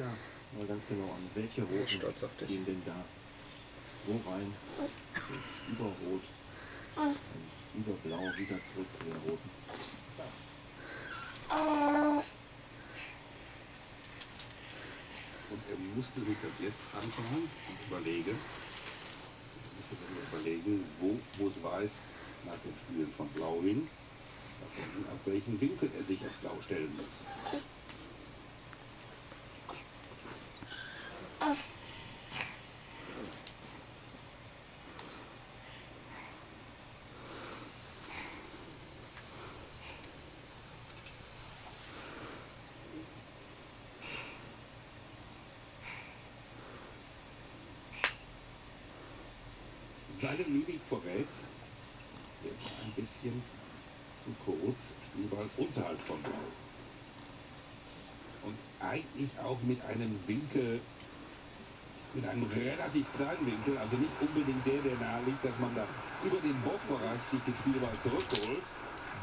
Ja, aber ganz genau an. Welche Roten gehen denn da? Wo rein? Jetzt über Rot. Dann über Blau wieder zurück zu der Roten. Ja. Und er musste sich das jetzt anschauen und überlegen. Er musste dann überlegen, wo es weiß, nach dem Spielen von Blau hin, ab welchem Winkel er sich auf Blau stellen muss. Seine Mimik verrät, der war ein bisschen zu kurz, Spielball unterhalb von Blau. Und eigentlich auch mit einem Winkel, mit einem relativ kleinen Winkel, also nicht unbedingt der nahe liegt, dass man da über den Bockbereich sich den Spielball zurückholt.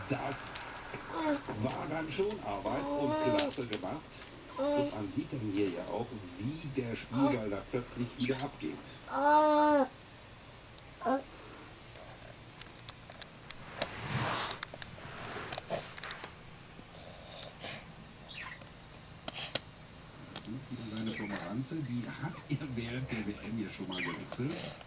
Das war dann schon Arbeit und klasse gemacht. Und man sieht dann hier ja auch, wie der Spielball da plötzlich wieder abgeht. Seine Pomeranze, die hat er während der WM hier schon mal gewechselt.